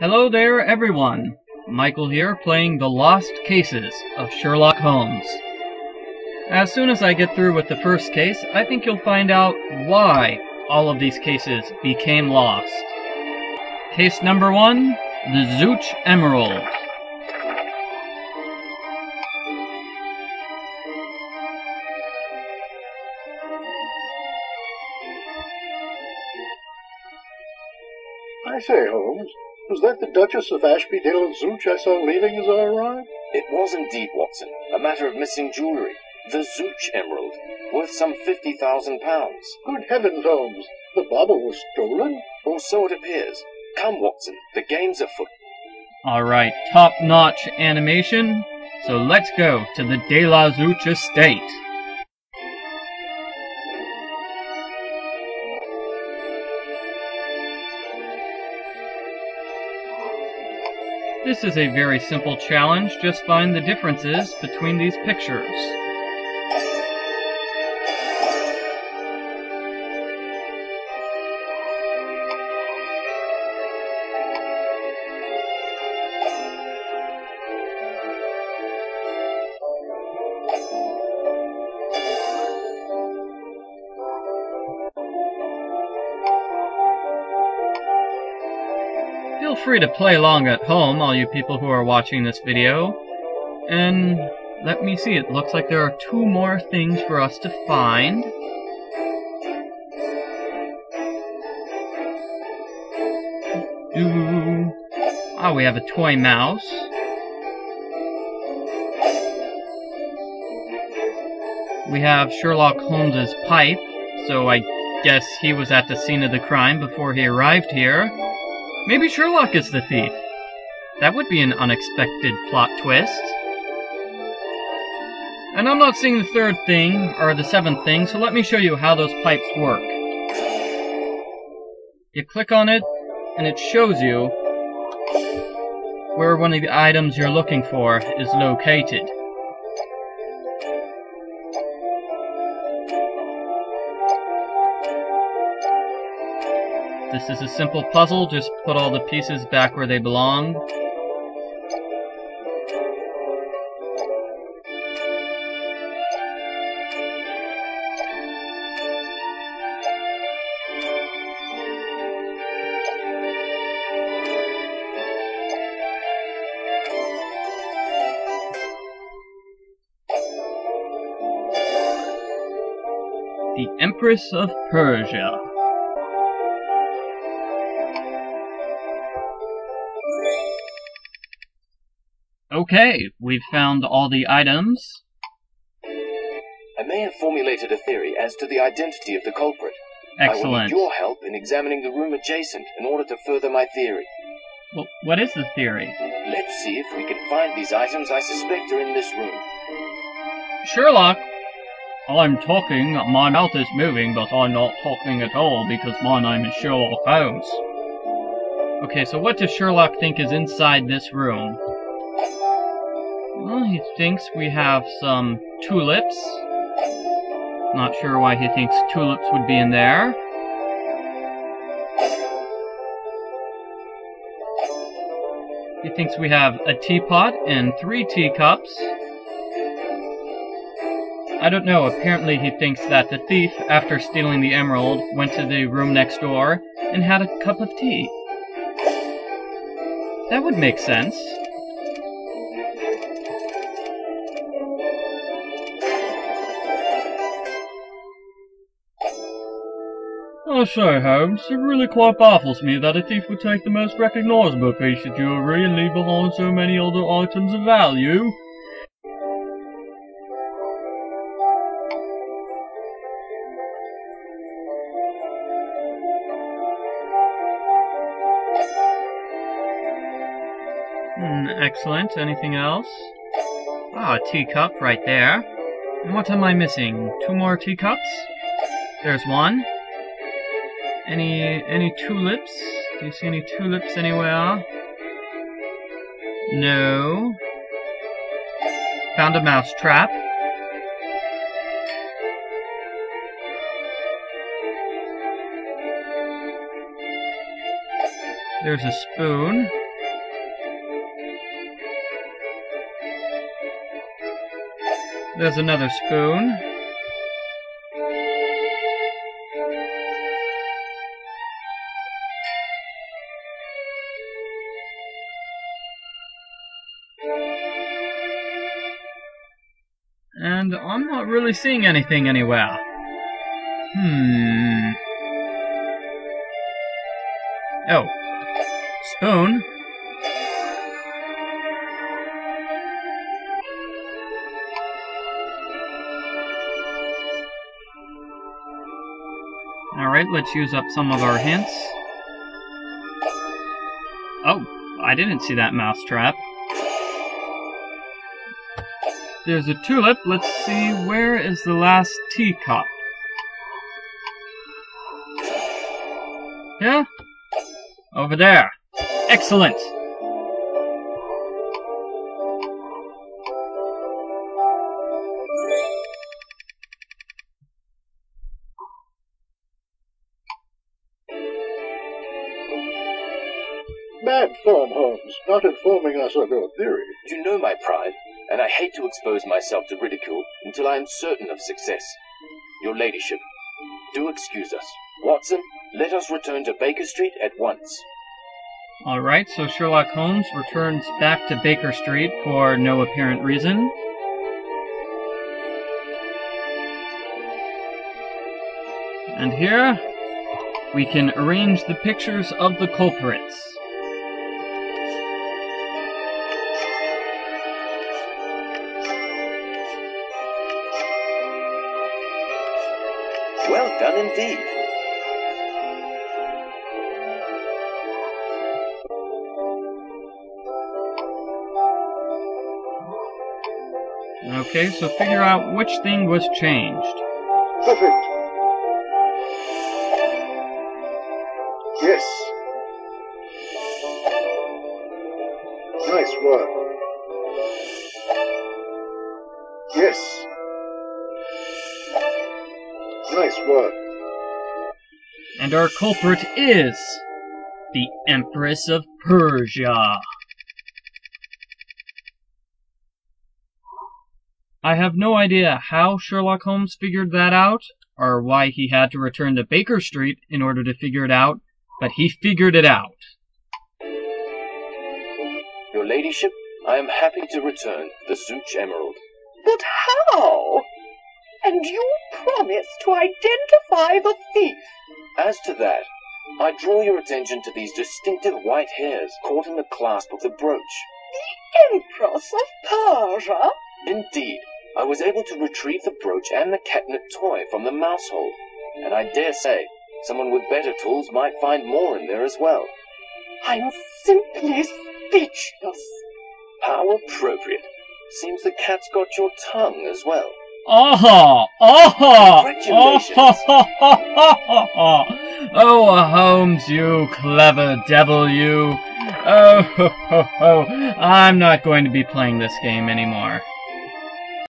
Hello there, everyone. Michael here, playing the Lost Cases of Sherlock Holmes. As soon as I get through with the first case, I think you'll find out why all of these cases became lost. Case number 1, the Zouch Emerald. I say, Holmes, was that the Duchess of Ashby de la Zouch I saw leaving as I arrived? It was indeed, Watson. A matter of missing jewelry. The Zouch Emerald, worth some £50,000. Good heavens, Holmes! The bauble was stolen? Or so it appears. Come, Watson, the game's afoot. Alright, top-notch animation. So let's go to the de la Zouch estate. This is a very simple challenge, just find the differences between these pictures. Feel free to play along at home, all you people who are watching this video. And let me see, it looks like there are two more things for us to find. Oh, we have a toy mouse. We have Sherlock Holmes's pipe, so I guess he was at the scene of the crime before he arrived here. Maybe Sherlock is the thief. That would be an unexpected plot twist. And I'm not seeing the third thing, or the seventh thing, so let me show you how those pipes work. You click on it, and it shows you where one of the items you're looking for is located. This is a simple puzzle, just put all the pieces back where they belong. The Empress of Persia. Okay, we've found all the items. I may have formulated a theory as to the identity of the culprit. Excellent. I will need your help in examining the room adjacent in order to further my theory. Well, what is the theory? Let's see if we can find these items I suspect are in this room. Sherlock, I'm talking. My mouth is moving, but I'm not talking at all because my name is Sherlock Holmes. Okay, so what does Sherlock think is inside this room? Well, he thinks we have some tulips. Not sure why he thinks tulips would be in there. He thinks we have a teapot and 3 teacups. I don't know, apparently he thinks that the thief, after stealing the emerald, went to the room next door and had a cup of tea. That would make sense. Oh, so, Holmes, it really quite baffles me that a thief would take the most recognizable piece of jewelry and leave behind so many other items of value. Excellent. Anything else? Ah, a teacup right there. And what am I missing? 2 more teacups? There's one. Any tulips? Do you see any tulips anywhere? No. Found a mouse trap. There's a spoon. There's another spoon. And I'm not really seeing anything anywhere. Oh. Spoon? Alright, let's use up some of our hints. Oh, I didn't see that mousetrap. There's a tulip. Let's see, where is the last teacup? Yeah? Over there. Excellent! Mad form, Holmes, not informing us of your theory. You know my pride, and I hate to expose myself to ridicule until I am certain of success. Your ladyship, do excuse us. Watson, let us return to Baker Street at once. Alright, so Sherlock Holmes returns back to Baker Street for no apparent reason. And here, we can arrange the pictures of the culprits. Well done indeed. Okay, so figure out which thing was changed. Perfect. Yes. Nice work. Yes. Nice work. And our culprit is the Empress of Persia. I have no idea how Sherlock Holmes figured that out, or why he had to return to Baker Street in order to figure it out, but he figured it out. Your ladyship, I am happy to return the Zouch Emerald. But how? And you promised to identify the thief. As to that, I draw your attention to these distinctive white hairs caught in the clasp of the brooch. The Empress of Persia? Indeed, I was able to retrieve the brooch and the catnip toy from the mouse hole, and I dare say someone with better tools might find more in there as well. I'm simply speechless. How appropriate. Seems the cat's got your tongue as well. Oh, oh, congratulations. Oh, Holmes, you clever devil, you. Oh, ho, ho, ho. I'm not going to be playing this game anymore.